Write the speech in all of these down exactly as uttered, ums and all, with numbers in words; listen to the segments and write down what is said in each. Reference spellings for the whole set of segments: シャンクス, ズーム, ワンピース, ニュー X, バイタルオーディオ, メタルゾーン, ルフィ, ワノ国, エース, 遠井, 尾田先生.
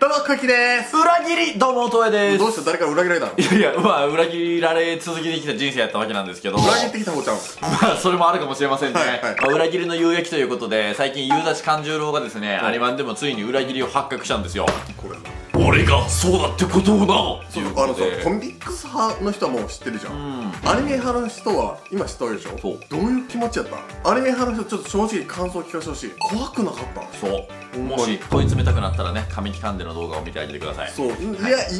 どうも、くきです。裏切り、どうも、とえです。どうして誰から裏切られたの？いやいや、まあ、裏切られ続けてきた人生やったわけなんですけど。裏切ってきた方ちゃん。まあ、それもあるかもしれませんね。はいはい、まあ、裏切りの有益ということで、最近、夕立勘十郎がですね、アニマンでもついに裏切りを発覚したんですよ。これ俺がそうだってことをな。そう、あのさ、コミックス派の人はもう知ってるじゃん。うん、アニメ派の人は、今知ったわけでしょ？そう。どういう気持ちやった？アニメ派の人、ちょっと正直感想聞かせてほしい。怖くなかった？そう。もし、問い詰めたくなったらね、紙に噛んでる。動画を見てあげてください。そう、はい、い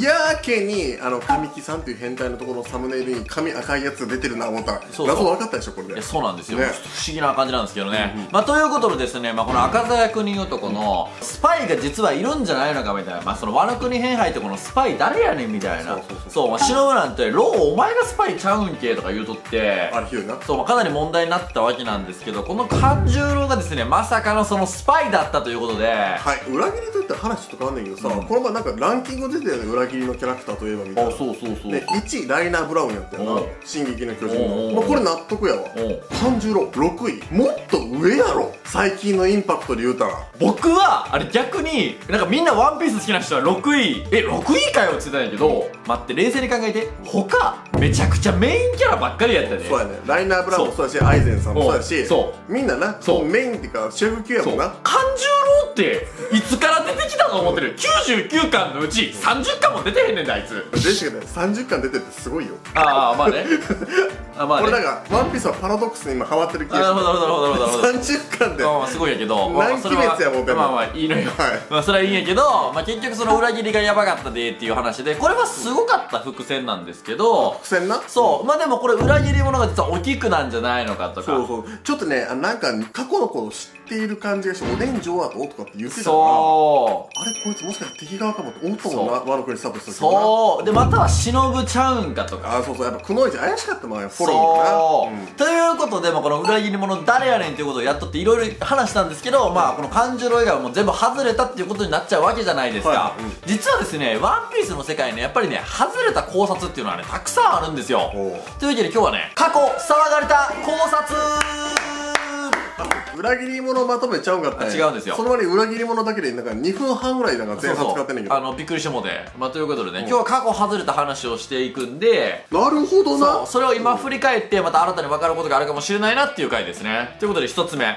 や、いやーけにあの神木さんという変態のところのサムネイルに髪赤いやつ出てるな思ったら謎分かったでしょこれで。そうなんですよ、ね、不思議な感じなんですけどね、うん、うん、まあということでですね、まあ、この赤鞘国男のスパイが実はいるんじゃないのかみたいな、まあ、そのワノ国変態ってこのスパイ誰やねんみたいな、そう忍ぶなんて「ローお前がスパイちゃうんけ」とか言うとってあれひどいな。そう、まあ、かなり問題になったわけなんですけど、この勘十郎がですねまさかのそのスパイだったということで、はい、裏切りといったら話ちょっと変わんないけどさ、この前なんかランキング出てたよね、裏切りのキャラクターといえばみたいな。そうそうそう。でいちいライナー・ブラウンやったよな、進撃の巨人の。これ納得やわ。勘十郎ろくい、もっと上やろ最近のインパクトで言うたら。僕はあれ逆になんかみんなワンピース好きな人はろくいえろくいかよって言ってたんやけど、待って冷静に考えて他めちゃくちゃメインキャラばっかりやったね。そうやね、ライナー・ブラウンもそうやしアイゼンさんもそうやし、みんななメインっていうか主役級やもんな。勘十郎っていつから出てきたと思ってる？きゅうじゅうきゅうかんのうちさんじゅっかんも出てへんねんだあいつ。ジェシカねさんじゅっかん出てってすごいよ。ああまあね、あまあね、俺なんかワンピースはパラドックスに今ハマってる気がして。なるほどなるほどなるほど。さんじゅっかんでまあすごいやけど、何鬼滅やもん。まあまあいいのよ、まあそれはいいんやけど、まあ結局その裏切りがやばかったでっていう話で、これはすごかった伏線なんですけど。伏線な。そう、まあでもこれ裏切り者が実はお菊なんじゃないのかとか。そうそう、ちょっとねなんか過去のこと知っている感じがして、おでん女王とかって言ってたから、あれこいつもしかして敵側かもって思ったもんな、ワノ国スタートした時は。そうで、または忍ちゃうんかとか。あそうそう、やっぱくのいち怪しかったもんね、フォローがな。ということで、この裏切り者誰やねんっていうことをやっとっていろいろ話したんですけど、まあこの勘十郎以外はもう全部外れたっていうことになっちゃうわけじゃないですか。実はですねワンピースの世界ね、やっぱりね外れた考察っていうのはねたくさんあるんですよ。というわけで今日はね過去騒がれた考察、裏切り者まとめちゃうんかった。違うんですよ。その割に裏切り者だけでなんかにふんはんぐらいなんか前半使ってんねんけど、あのびっくりしてもうて。まあということでね、今日は過去外れた話をしていくんで。なるほどな。それを今振り返ってまた新たに分かることがあるかもしれないなっていう回ですね。ということでひとつめ、はい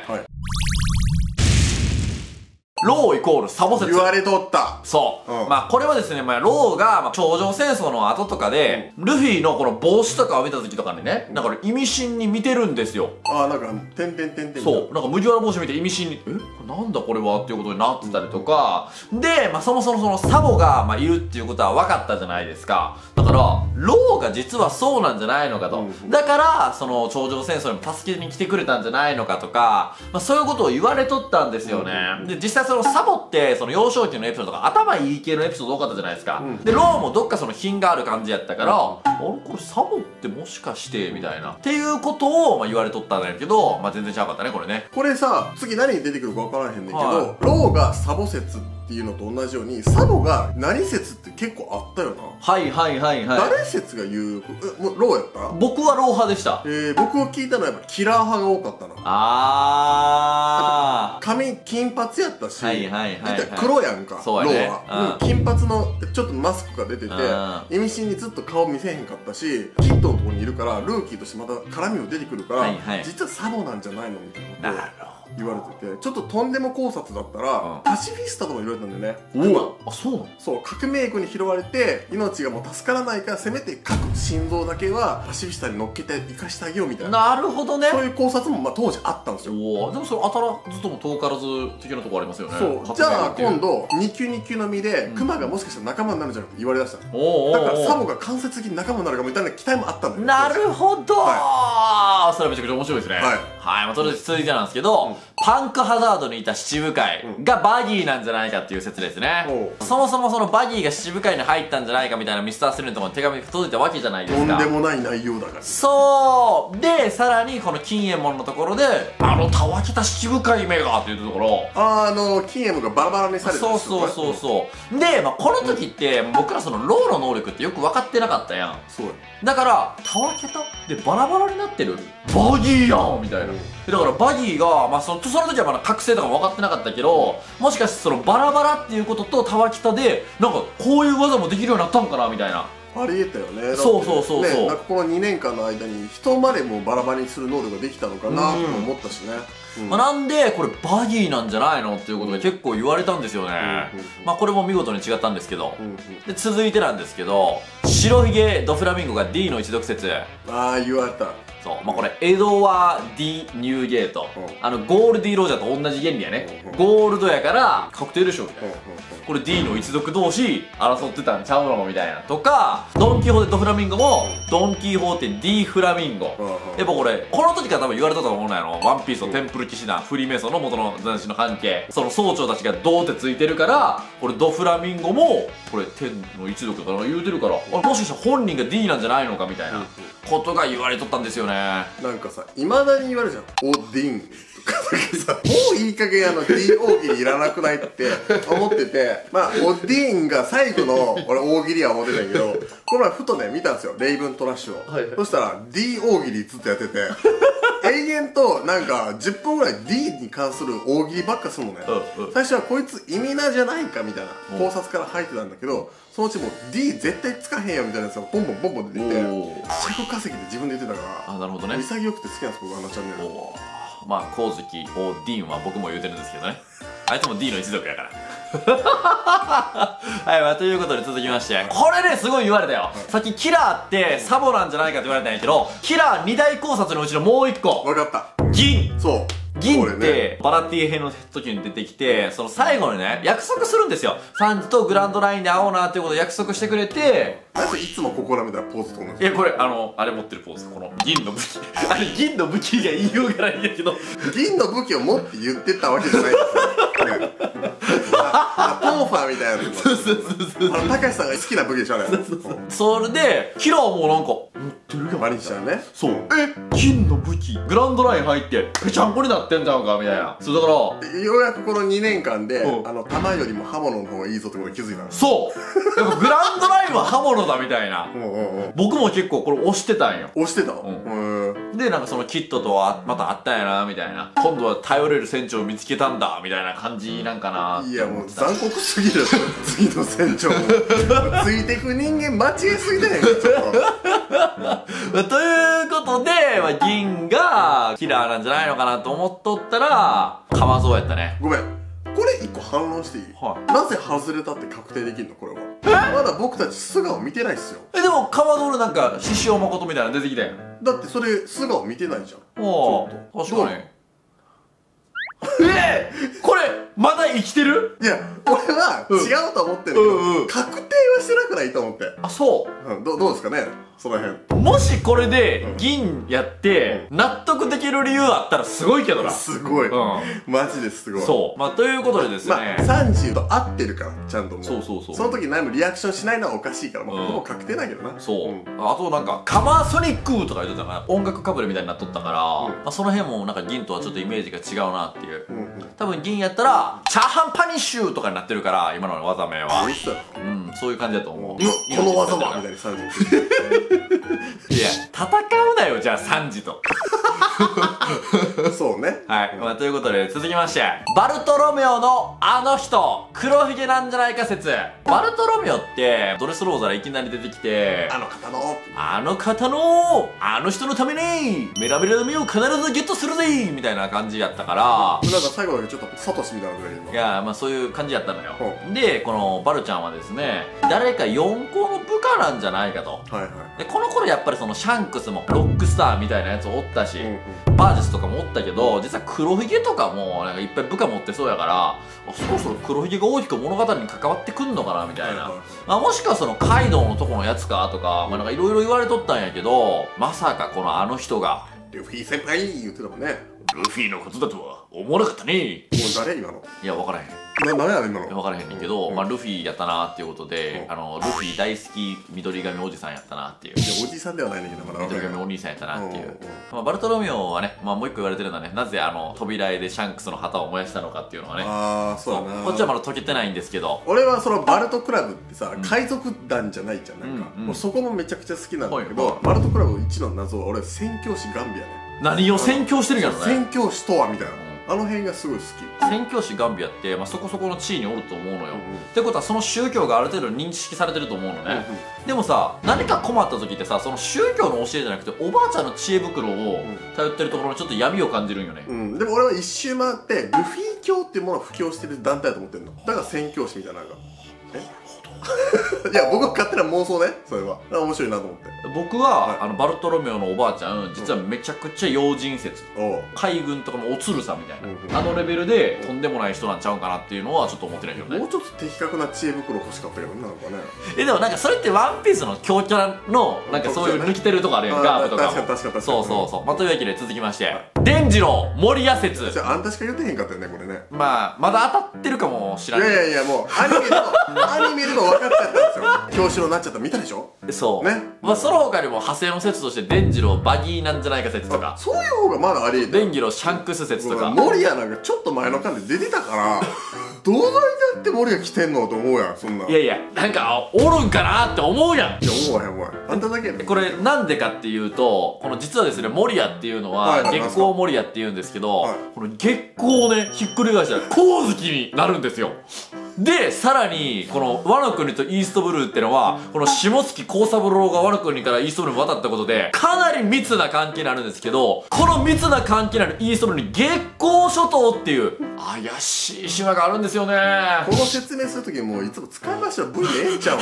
ローイコールサボ説。言われとった。そう。うん、まあこれはですね、まあローが頂上戦争の後とかで、うん、ルフィのこの帽子とかを見た時とかにね、うん、なんか意味深に見てるんですよ。ああ、なんか、てんてんてんてん。そう。なんか麦わら帽子見て意味深に、えなんだこれはっていうことになってたりとか、うん、で、まあそもそもそのサボが、まあ、いるっていうことは分かったじゃないですか。だから、ローが実はそうなんじゃないのかと。うん、だから、その頂上戦争にも助けに来てくれたんじゃないのかとか、まあそういうことを言われとったんですよね。うん、で、実際そのサボってその幼少期のエピソードとか頭いい系のエピソード多かったじゃないですか、うん、でローもどっかその品がある感じやったから、うん、あれこれサボってもしかしてみたいなっていうことをまあ言われとったんだけど、まあ、全然ちゃうかったねこれね。これさ次何に出てくるか分からへんねんけど、はい、ローがサボ説っていうのと同じようにサボが何説って結構あったよな。はいはいはいはい。誰説が言うローやった？僕はロー派でした。えー、僕を聞いたのはやっぱキラー派が多かったな。あー髪金髪やったし黒やんかローは。金髪のちょっとマスクが出てて意味深にずっと顔見せへんかったし、キッドのとこにいるからルーキーとしてまた絡みも出てくるから、実はサボなんじゃないのみたいなことを言われてて、ちょっととんでも考察だったらパシフィスタとも言われたんだよね。おあそうなの。そう革命軍に拾われて命がもう助からないから、せめて各心臓だけはパシフィスタに乗っけて生かしてあげようみたいな。なるほどね。そういう考察もまあ当時あったんですよ。おでもそれ当たらずとも遠からず的なとこありますよね。そうじゃあ今度に級に級の実でクマがもしかしたら仲間になるんじゃなくて言われだした。だからサボが間接的に仲間になるかみたいな期待もあったんだよ。なるほど、はい、それめちゃくちゃ面白いですね。はい、はいまあ、それで続いてなんですけど、うん、パンクハザードにいた七部会がバギーなんじゃないかっていう説ですね。そもそもそのバギーが七部会に入ったんじゃないかみたいなミスタースリルのところに手紙が届いたわけじゃないですか。とんでもない内容だから。そうでさらにこの金右衛門のところであのたわけた七部会目がっていうところ、あの金右衛門がバラバラにされてる。そうそうそうそうで、まあ、この時って僕らそのローの能力ってよく分かってなかったやん。そうだからたわけたでバラバラになってるバギーやんみたいな。だからバギーがまあそのその時はまだ覚醒とか分かってなかったけど、もしかしてそのバラバラっていうこととたわきたでなんかこういう技もできるようになったんかなみたいな。ありえたよね。そうそうそうそう、なんかこのにねんかんの間に人までもバラバラにする能力ができたのかなと思ったしね、うん、まあなんでこれバギーなんじゃないのっていうことが結構言われたんですよね。まあこれも見事に違ったんですけど、うん、うん、で続いてなんですけど、白ひげドフラミンゴが D の一族説。ああ言われた。そう、まあ、これエドワー・ディ・ニューゲート、うん、あのゴールディ・ロジャーと同じ原理やね、うん、ゴールドやから確定でしょみたいな、うん、これ D の一族同士争ってたんちゃうのみたいなとか、ドン・キホーテ・ドフラミンゴもドン・キホーテ・ディ・フラミンゴ、うん、やっぱこれこの時から多分言われたと思うのやろ、ワンピースとテンプル騎士団、うん、フリーメイソンの元の男子の関係、その総長たちがどうてついてるから、これドフラミンゴもこれ天の一族だから言うてるから、あれもしかしたら本人が D なんじゃないのかみたいなことが言われとったんですよね。なんかさ、いまだに言われるじゃん、オーディンとかさ、もういい加減あの D 大喜利いらなくないって思ってて、まあオーディンが最後の俺大喜利は思ってたけど、この前ふとね見たんですよ、レイブントラッシュを、はい、はい、そしたら D 大喜利ずっとやってて永遠となんかじゅっぷんぐらい D に関する大喜利ばっかするのね、うん、うん、最初はこいつ意味なじゃないかみたいな考察から入ってたんだけど、うん、そのうちもう D 絶対つかへんよみたいなやつがボンボンボンボン出てきて、尺稼ぎで自分で言ってたから、あ、なるほどね、潔くて好きなんです僕あのチャンネル。まあ光月を D は僕も言うてるんですけどね、あいつも D の一族やからはい、まあ、ということで続きまして、これねすごい言われたよ、はい、さっきキラーってサボなんじゃないかって言われたんやけど、キラー二大考察のうちのもう一個分かった、銀。そう、銀って、ね、バラティ編の時に出てきて、その最後にね約束するんですよ、サンジとグランドラインで会おうなっていうことを約束してくれて、なんでいつもここらみたいなポーズと同じ。いやこれあのあれ持ってるポーズ、この銀の武器あれ銀の武器が言いようがないんだけど銀の武器を持って言ってたわけじゃないですよトーファーみたいなやつ。そうそうそうそう。たかしさんが好きな武器でしょね。それでキラーもなんか持ってるやん。マリちゃんね。そう。え、金の武器。グランドライン入ってぺちゃんこになってんじゃんかみたいな。そうだからようやくこのにねんかんであの玉よりも刃物の方がいいぞってことに気づいたの。そう。やっぱグランドラインは刃物だみたいな。僕も結構これ押してたんよ。押してた。でなんかそのキッドとはまたあったんやなみたいな。今度は頼れる船長を見つけたんだみたいな感じなんかな。いやもう残酷すぎる次の船長もついてく人間間違えすぎてないかちょっとということで、まあ、銀がキラーなんじゃないのかなと思っとったらかまそうやったね。ごめん、これいっこ反論していい、はい、なぜ外れたって確定できるのこれは。まだ僕たち素顔見てないっすよ。え、でもかまどのなんか獅子王誠みたいなの出てきたやん。だってそれ素顔見てないじゃん。ああ確かに。えー、これまだ生きてる？いや俺は違うと思ってるけど確定はしてなくないと思って。あ、そう、うん、ど, どうですかねその辺。もしこれで銀やって納得できる理由あったらすごいけどな。すごい、うん、マジですごい。そう、まあということでですね、まあ、さんじゅうと合ってるからちゃんともうそうそうそう、その時何もリアクションしないのはおかしいからもう、まあ、ほぼ確定だけどな、うん、そう、うん、あとなんかカマーソニックとか言ってたから音楽かぶれみたいになっとったから、うん、まあその辺もなんか銀とはちょっとイメージが違うなっていう、うん、うん、多分銀やったらチャーハンパニッシュとかになってるから今の技名は、うん、そういう感じだと思う。この技はみたいにサンジいや戦うなよじゃあサンジとそうね、はい、まあ、ということで続きまして、バルトロメオのあの人黒ひげなんじゃないか説。バルトロメオってドレスローザがいきなり出てきて、あの方のあの方のあの人のためにメラメラの目を必ずゲットするぜみたいな感じやったから、なんか最後だけちょっとサトシみたいなぐらいで、いやまあそういう感じやったのよ。でこのバルちゃんはですね、誰かよんこの部下なんじゃないかと。はい、はい、でこの頃やっぱりそのシャンクスもロックスターみたいなやつおったし、うん、うん、バージスとかもおったけど、実は黒ひげとかもなんかいっぱい部下持ってそうやから、そろそろ黒ひげが大きく物語に関わってくんのかなみたいな、まあ、もしくはそのカイドウのとこのやつかとか、まあ、なんかいろいろ言われとったんやけど、まさかこのあの人がルフィ先輩言ってたもんね。ルフィのことだとは思わなかったね。もう誰今の。いや分からへん。な誰やねん今の。分からへんねんけど、まあルフィやったなっていうことで、あのルフィ大好き緑髪おじさんやったなっていう。いやおじさんではないねんけど、まだ緑髪お兄さんやったなっていう。まあバルトロメオはね、まあもう一個言われてるのはね、なぜあの扉絵でシャンクスの旗を燃やしたのかっていうのはね。ああそうだな。こっちはまだ解けてないんですけど。俺はそのバルトクラブってさ、海賊団じゃないじゃんなんか。もうそこもめちゃくちゃ好きなんだけど、バルトクラブいちの謎は俺宣教師ガンビアね。何を宣教してるんやろね。宣教師とはみたいな。あの辺がすごい好き。宣教師ガンビアって、まあ、そこそこの地位におると思うのよ、うん、ってことはその宗教がある程度認識されてると思うのね、うん、でもさ何か困った時ってさその宗教の教えじゃなくておばあちゃんの知恵袋を頼ってるところにちょっと闇を感じるんよね、うん、でも俺は一周回ってルフィ教っていうものを布教してる団体だと思ってるのだから宣教師みたいなのがいや僕は勝手な妄想ね、それは面白いなと思って。僕は、はい、あのバルトロメオのおばあちゃん実はめちゃくちゃ用心説海軍とかのおつるさみたいな、うんうん、あのレベルでとんでもない人なんちゃうんかなっていうのはちょっと思ってないけどね。もうちょっと的確な知恵袋欲しかったけどね、なんかねえでもなんかそれってワンピースの強キャラのなんかそういう抜きてるとかあるやん、ガーブとかも。確かに確かに。そうそうそう。まあ、というわけで続きまして、はい、デンジロー守屋説。あんたしか言ってへんかったよねこれね。まあまだ当たってるかもしれない。いやいやいやもうアニメのアニメでも分かっちゃったんですよ。教師のなっちゃった見たでしょ。そうね。まあその他にも派生の説としてデンジローバギーなんじゃないか説とか。そういう方がまだありえて。デンジローシャンクス説とか。守屋なんかちょっと前の間で出てたから。どうだって守屋来てんのと思うやん、そんな。いやいや、なんかおるんかなって思うやん。いや思わへん思わへん。あんただけやん。これなんでかっていうと、この実はですね、守屋っていうのは月光守屋っていうんですけど、はい、この月光をねひっくり返したら光月になるんですよ。でさらにこのワノ国とイーストブルーってのはこの下月光三郎がワノ国からイーストブルーに渡ったことでかなり密な関係になるんですけど、この密な関係になるイーストブルーに月光諸島っていう怪しい島があるんですよね。この説明するときもういつも使い回しは ブイ でええんちゃう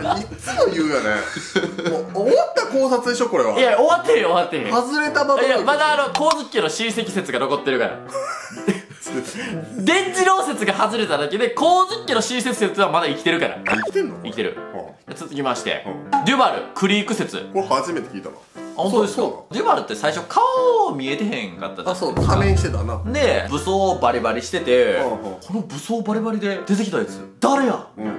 のいつも言うよねもう終わった考察でしょこれは。いや終わってへん終わってへん。外れたまま。いやまだあの光月家の親戚説が残ってるからデンジロー説が外れただけで光月家の親切説はまだ生きてるから。生きてんの？生きてる、うん、続きまして、うん、デュバルクリーク説。これ初めて聞いたわ。本当ですか。デュバルって最初顔見えてへんかったじゃん。あ、そう、仮面してたな。で武装バリバリしてて、うん、この武装バリバリで出てきたやつ誰や、うん、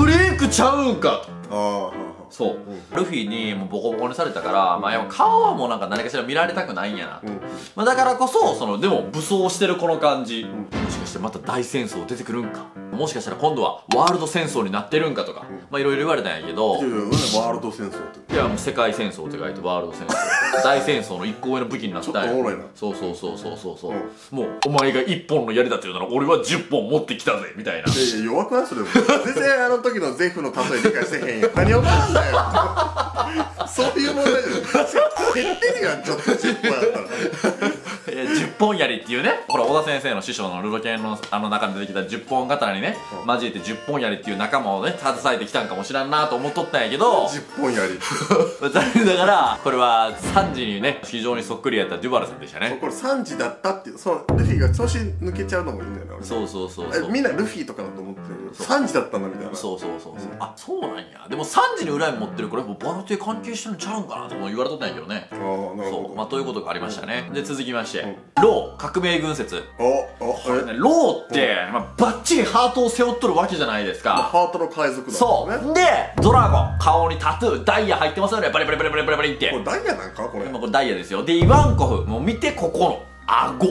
クリークちゃうんかと。そう、うん、ルフィにもうボコボコにされたから、まあ、やっぱ顔はもうなんか何かしら見られたくないんやなと、うん、まあだからこそ、そのでも武装してるこの感じ、うん、もしかしてまた大戦争出てくるんか、もしかしたら今度はワールド戦争になってるんかとか、うん、まあいろいろ言われたんやけど、いやいやワールド戦争って、いやもう世界戦争って書いてワールド戦争大戦争の一個上の武器になったんや。ちょっとおもろいな。そうそうそうそうそうそう、うん、もうお前が一本の槍だって言うなら俺は十本持ってきたぜみたいな。いやいや弱くないそれ全然あの時のゼフの例え理解せへんやん何をかんだよそういう問題じゃん減ってるやんちょっとじゅっぽんやったらじゅっぽん槍っていうね、ほら小田先生の師匠のルロケンのあの中に出てきたじゅっぽん刀にね、うん、交えてじゅっぽん槍っていう仲間をね携えてきたんかもしらんなと思っとったんやけどじゅっぽん槍だからこれはさんじにね非常にそっくりやったデュバルさんでしたね。これさんじだったっていう、そのルフィが調子抜けちゃうのもいいんだよな。そうそうそうそう、みんなルフィとかだと思ってるけどさんじだったんだみたいな。そうそうそうそう、うん、あそうなんや。でもさんじに恨み持ってるこれもうバルテ関係してるんちゃうんかなとも言われとったんやけどね。ああなるほど。そう、まあということがありましたね。で続きましてロー革命軍説。ローってまあバッチリハートを背負っとるわけじゃないですか。ハートの海賊だ。そうでドラゴン顔にタトゥーダイヤ入ってますよね。バリバリバリバリバリバリって。これダイヤなんかこれ。これダイヤですよ。でイワンコフもう見てここの顎、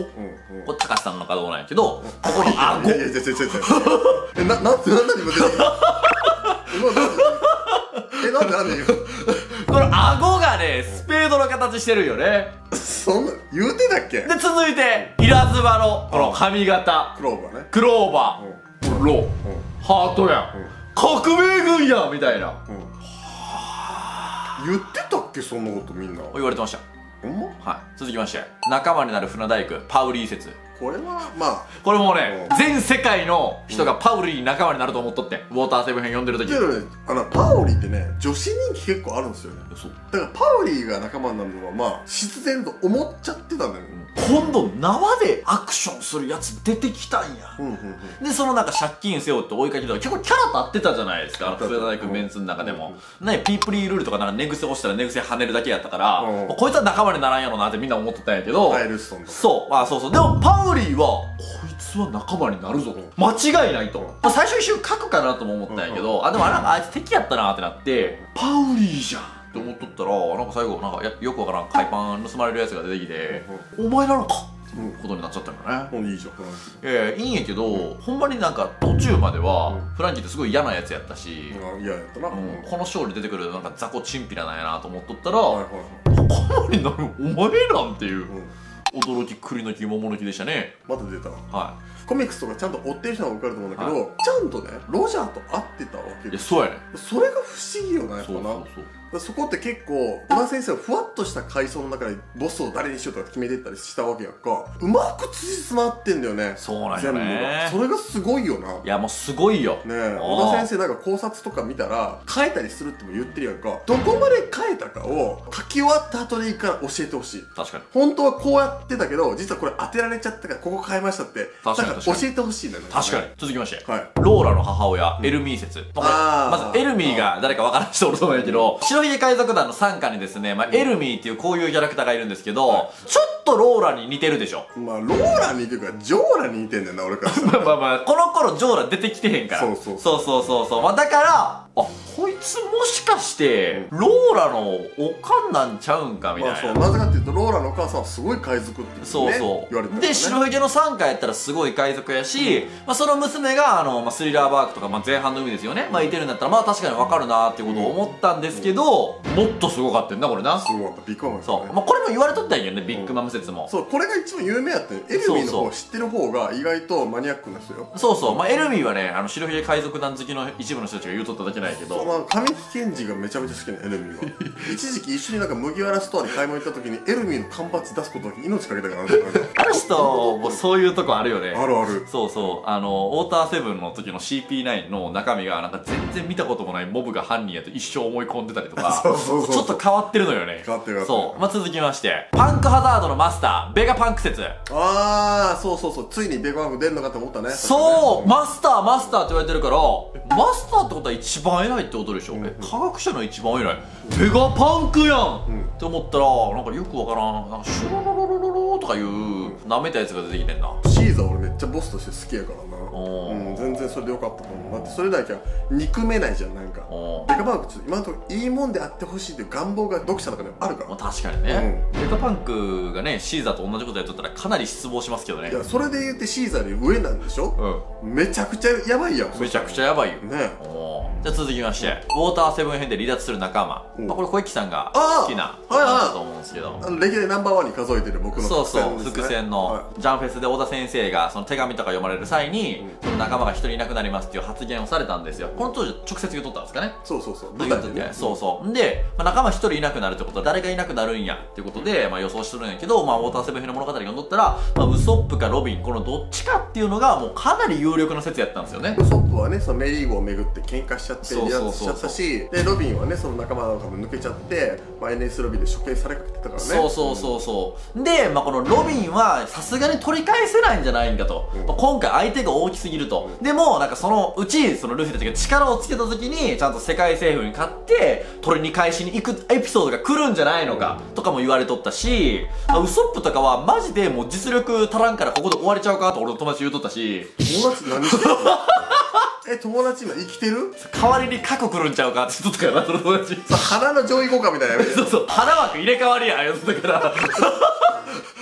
これ高橋さんの顔なんやけど、ここの顎。いやいやいやいやいやえななんでなんで今出てるえなんでなんで今この顎がねスペードの形してるよね。そんな言うてたっけ。で続いてイラズバのこの髪型クローバーね。クローバーローハートやん革命軍やみたいな言ってたっけ。そんなことみんな言われてました。はい続きまして仲間になる船大工パウリー説。これはまあこれもね全世界の人がパウリーに仲間になると思っとってウォーターセブン編読んでる時。けどねあのパウリーってね女子人気結構あるんですよね。そうだからパウリーが仲間になるのはまあ必然と思っちゃってたんだよね。今度縄でアクションするやつ出てきたんや。でそのなんか借金背負って追いかけたら結構キャラ立ってたじゃないですか。船大工メンツの中でもねピープリールールとかなんか寝癖押したら寝癖跳ねるだけやったから、うん、こいつは仲間にならんやろなってみんな思ってたんやけど。そうあそうそう。でもパウリーはこいつは仲間になるぞと間違いないと、まあ、最初一瞬書くかなとも思ったんやけど、あでもあなんかあいつ敵やったなってなってパウリーじゃんって思っとったらなんか最後なんかよくわからん海パン盗まれるやつが出てきて「お前なのか!」ことになっちゃったんだね。いいじゃんフランキー。ええいいんやけどほんまになんか途中まではフランキーってすごい嫌なやつやったし嫌やったな。このショーに出てくるなんか雑魚チンピラなんやなと思っとったら仲間になるお前なんていう。驚き栗の木桃の木でしたね。また出た、はい、コミックスとかちゃんと追ってる人が分かると思うんだけど、はい、ちゃんとねロジャーと会ってたわけです。そうやね。それが不思議よね。そうそうそう、そこって結構小田先生はふわっとした階層の中でボスを誰にしようとか決めてったりしたわけやんか。うまくつじつまってんだよね。そうなんよね。それがすごいよな。いやもうすごいよね。小田先生なんか考察とか見たら変えたりするっても言ってるやんか。どこまで変えたかを書き終わった後でいいから教えてほしい。確かに本当はこうやってたけど実はこれ当てられちゃったからここ変えましたって、確かに確かに教えてほしいんだよね。確かに。続きまして、はい、ローラの母親エルミー説。まずエルミーが誰か分からん人おると思うんやけど、白ひげ海賊団の傘下にですね、まあ、エルミーっていうこういうキャラクターがいるんですけど、はい、ちょっとローラに似てるでしょ。まあローラに似てるからジョーラに似てんだよな俺からまあまあまあこの頃ジョーラ出てきてへんから、そうそうそうそうそうそう、まあ、だからあこいつもしかしてローラのおかんなんちゃうんかみたいな。まあそう、なぜかっていうとローラのお母さんはすごい海賊って、ね、そうそう言われてる、ね、で白ひげの傘下やったらすごい海賊やし、うん、まあその娘があの、まあ、スリラーバークとか、まあ、前半の海ですよね、うん、まあいてるんだったらまあ確かにわかるなーっていうことを思ったんですけど、うんうん、もっとすごかったんだこれな。すごかったビッグマム、ね、そう、まあ、これも言われとったんやけどねビッグマム説も、うん、そうこれが一番有名やったよ。エルミーの方を知ってる方が意外とマニアックな人よ。そうそう、まあ、エルミーはねあの白ひげ海賊団好きの一部の人たちが言うとっただけなんやけど、まあ、神木賢治がめちゃめちゃ好きなエルミーは一時期一緒になんか麦わらストアで買い物行った時にエルミーの缶バッジ出すことだけ命かけたからある人もそういうとこあるよね。あるある。そうそう、あのウォーターセブンの時の シーピーナイン の中身がなんか全然見たこともないモブが犯人やと一生思い込んでたりとかちょっと変わってるのよね。変わってる。そう、まあ続きましてパンクハザードのマスターベガパンク説。ああそうそうそう、ついにベガパンク出るのかと思ったね。そう、マスターマスターって言われてるから、マスターってことは一番偉いってことでしょ。科学者の一番偉いベガパンクやんって思ったらなんかよくわからんなんかシュロロロロロとかいうなめたやつが出てきてんな。シーザー俺めっちゃボスとして好きやからな。うん、全然それでよかったと思う。だってそれだけは憎めないじゃん。なんかデカパンクって今のところいいもんであってほしいっていう願望が読者の中にあるから。確かにね、うん、デカパンクがねシーザーと同じことやっとったらかなり失望しますけどね。いやそれで言ってシーザーより上なんでしょ、うん、めちゃくちゃやばいやん。めちゃくちゃやばいよね。じゃあ続きましてウォーターセブン編で離脱する仲間、まあ、これ小池さんが好きな話だと思うんですけど、歴代ナンバーワンに数えてる僕の伏線ですね。そうそう伏線のジャンフェスで太田先生がその手紙とか読まれる際にその仲間が一人いなくなりますっていう発言をされたんですよ。この当時直接言うとったんですかね。そうそうそう言うとって、ね、そうそうで、まあ、仲間一人いなくなるってことは誰がいなくなるんやっていうことで、まあ、予想してるんやけど、まあ、ウォーターセブン編の物語読んどったら、まあ、ウソップかロビンこのどっちかっていうのがもうかなり有力な説やったんですよね。ウソップはねそのメリーゴを巡って喧嘩してちゃって離脱しちゃったし、でロビンはねその仲間の中も抜けちゃって、まあ、エヌエス ロビンで処刑されかけてたからね。そうそうそうそうで、まあ、このロビンはさすがに取り返せないんじゃないんかと、うん、今回相手が大きすぎると、うん、でもなんかそのうちそのルフィたちが力をつけた時にちゃんと世界政府に勝って取りに返しに行くエピソードが来るんじゃないのか、うん、とかも言われとったし、まあ、ウソップとかはマジでもう実力足らんからここで終われちゃうかと俺の友達言うとったし。友達何してんのえ、友達今生きてる？代わりに過去来るんちゃうかって言っとったからな、その友達。花の上位互換みたいなやつ。そうそう、花枠入れ替わりや、やつだから。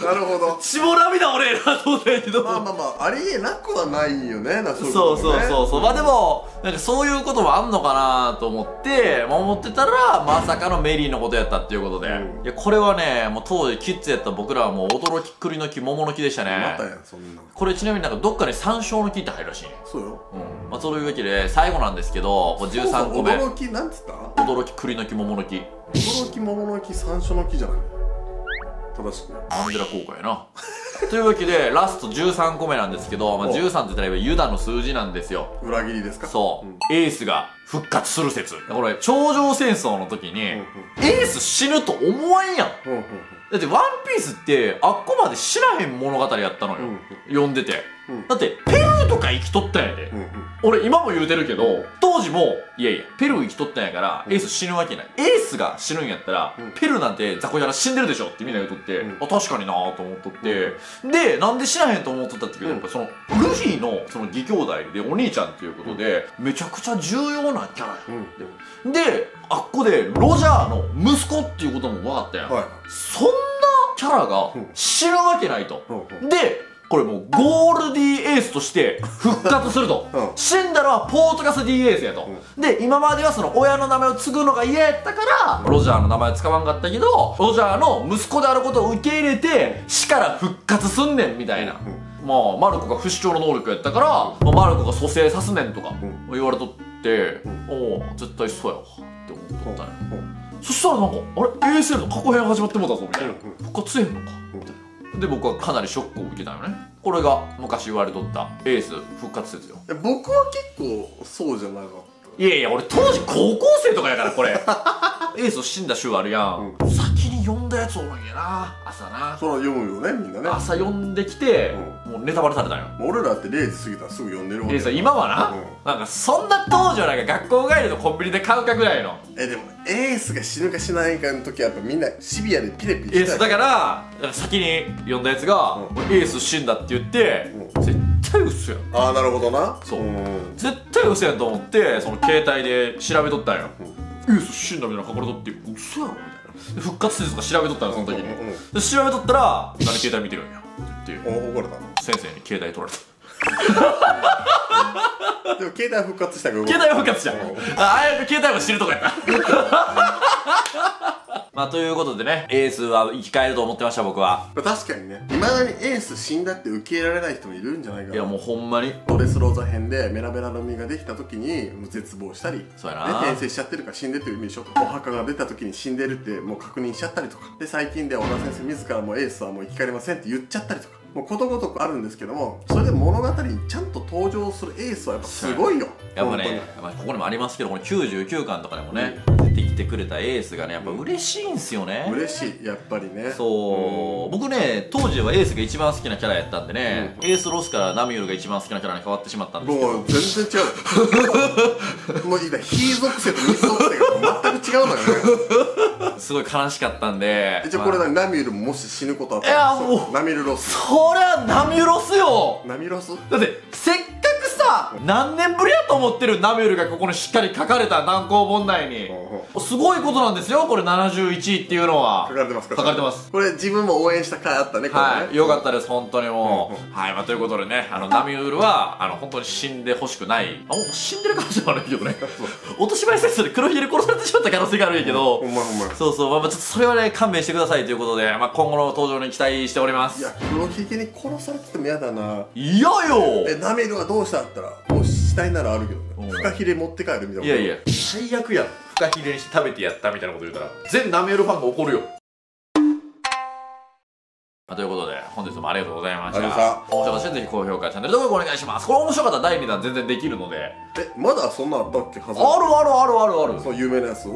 なるほど。しぼらみだ俺なと思ったけど。まあまあまあ、ありえなくはないよね、なそういうことね。そうそうそうそう。まあでも、なんかそういうこともあんのかなと思って、まあ思ってたら、まさかのメリーのことやったっていうことで。うん、いや、これはね、もう当時キッズやった僕らはもう驚き栗の木、桃の木でしたね。またやん、そんな。これちなみになんかどっかに山椒の木って入るらしいね。そうよ。うん。まあそういうわけで、最後なんですけど、じゅうさんこめ。驚き、なんつった？驚き栗の木、桃の木。驚き、桃の木、山椒の木じゃない？正しくマンデラ効果やなというわけでラストじゅうさんこめなんですけど、まあ、じゅうさんって言ったらユダの数字なんですよ。裏切りですか。そう、うん、エースが復活する説。これ頂上戦争の時にエース死ぬと思わんやん。だってワンピースってあっこまで知らへん物語やったのよ、うん、読んでて、うん、だってペルーとか生きとったんやで、うん、俺今も言うてるけど当時もいやいやペルー生きとったんやから、うん、エース死ぬわけない。エースが死ぬんやったら、うん、ペルーなんて雑魚やら死んでるでしょってみんな言うとって、うん、あ確かになーと思っとって、うん、でなんで死なへんと思っとったって言うけど、うん、やっぱそのルフィのその義兄弟でお兄ちゃんっていうことで、うん、めちゃくちゃ重要なキャラや、うん、であっこでロジャーの息子っていうことも分かったやん、はい、そんなキャラが死ぬわけないと、うん、でこれもうゴール D エースとして復活すると、うん、死んだのはポートガス D エースやと、うん、で今まではその親の名前を継ぐのが嫌やったから、うん、ロジャーの名前使わんかったけどロジャーの息子であることを受け入れて死から復活すんねんみたいな、うん、まあマルコが不死鳥の能力やったから、うん、まあ、マルコが蘇生さすねんとか言われとって、うん、おお絶対そうやわって思ったんや、うんうん、そしたらなんかあれ エーエスエル の過去編始まってもうたぞみたいな、うん、復活せえへんのかみたいな。で、僕はかなりショックを受けたよね。これが昔言われとったエース復活説よ。僕は結構そうじゃなかった。いやいや俺当時高校生とかやからこれエース死んだ週あるやん、うん、先に呼んだやつおるんやな朝な。それ読むよねみんなね。朝呼んできて、うん、もうネタバレされたんよ。俺らってれいじ過ぎたらすぐ呼んでるわけだ。今はな、うん、なんかそんな当時はなんか学校帰りのコンビニで買うかぐらいの。えでもエースが死ぬか死ないかの時はやっぱみんなシビアでピレピレしてエースだから先に呼んだやつが「エース死んだ」って言って絶対嘘やん。ああなるほどな。そう絶対嘘やんと思ってその携帯で調べとったんや。エース死んだみたいな書かれとって嘘やろみたいな。復活説とか調べとったんやその時に。で調べとったら「何携帯見てるんや」って言って怒られたの。先生に携帯取られた。でも携帯復活したけど携帯復活したああやって携帯も知るとこやったまあということでねエースは生き返ると思ってました僕は。確かにねいまだにエース死んだって受け入れられない人もいるんじゃないかな。いやもうほんまにドレスローザ編でメラメラの実ができた時に絶望したりそうやなで転生しちゃってるから死んでるという意味でしょ。お墓が出た時に死んでるってもう確認しちゃったりとかで最近では小田先生自らもエースはもう生き返れませんって言っちゃったりとかもうことごとくあるんですけどもそれで物語にちゃんと登場するエースはやっぱすごいよ。やっぱねここにもありますけどこのきゅうじゅうきゅうかんとかでもね、うん、出てきてくれたエースがねやっぱ嬉しいんすよね。嬉しいやっぱりね。そう、うん、僕ね当時はエースが一番好きなキャラやったんでね、うん、エースロスからナミュールが一番好きなキャラに変わってしまったんですけどもう全然違うもう今非属性と未属性が全く違うのよねすごい悲しかったんで一応これだ、まあ、ナミュールももし死ぬことあったらナミュールロスそりゃナミュロスよ。ナミロスだってせっかくさ何年ぶりやと思ってるナミュールがここにしっかり書かれた単行本内にすごいことなんですよこれななじゅういちいっていうのは書かれてますか。書かれてますこれ自分も応援した回あったねこれね、はい、よかったです本当にもうはい、まあ、ということでねあのナミュールはあの本当に死んでほしくない。あもう死んでるかもしれないけどね落とし前戦争で黒ひげで殺されてしまった可能性があるけど、うん、ほんまほんまそうそう、まあ、ちょっとそれはね勘弁してくださいということで、まあ、今後の登場に期待しております。いや黒ひげに殺されてても嫌だな。嫌よえナミルはどうしたったらもう死体ならあるけどねフカヒレ持って帰るみたいな。いやいや最悪やんフカヒレにして食べてやったみたいなこと言うたら全ナミルファンが怒るよ。まあ、ということで、本日もありがとうございました。面白かったらぜひ高評価、チャンネル登録お願いします。これ面白かったらだいにだん全然できるので。え、まだそんなあったっけ？あるあるあるあるある。そう、有名なやつ？ある。へ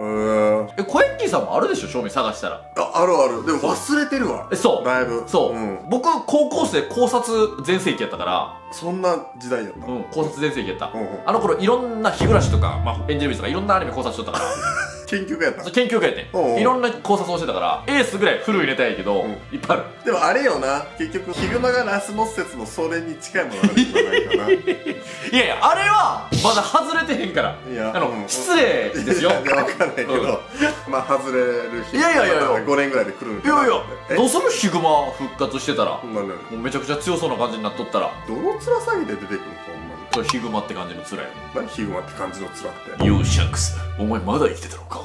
ぇー。え、コエッキーさんもあるでしょ？賞味探したら。あ、あるある。でも忘れてるわ。え、そう。だいぶ。そう。うん、僕、高校生考察全盛期やったから。そんな時代やった。うん、考察全盛期やった。うんうん、あの頃、いろんな日暮らしとか、まあ、エンジェルビーズとかいろんなアニメ考察しとったから。研究家やった研究家やっていろんな考察をしてたからエースぐらいフル入れたいけどいっぱいある。でもあれよな結局ヒグマがラスボス説のそれに近いものがあるんじゃないかな。いやいやあれはまだ外れてへんからあの失礼ですよ。いや分かんないけどまあ外れる日いやいやいやごねんぐらいで来るんでいやいやどうするヒグマ復活してたらもうめちゃくちゃ強そうな感じになっとったらどのつらさげで出てくるのほんまに。それヒグマって感じのつらい。何ヒグマって感じのつらってユーシャンクスお前まだ生きてたのか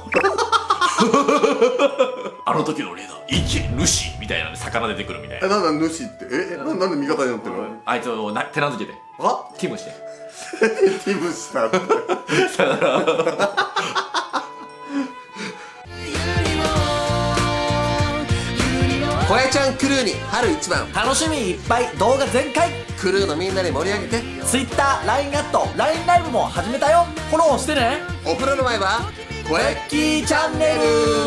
あの時の俺の生き主みたいなね魚出てくるみたいな。えなんだ主ってえなんで味方になってるのあいつを手なずけてあティムしてティムしたってさよなら。小屋ちゃんクルーに春一番楽しみいっぱい動画全開クルーのみんなで盛り上げて ツイッター、ライン アット ライン ライブも始めたよフォローしてね。お風呂の前は小屋っきーチャンネル。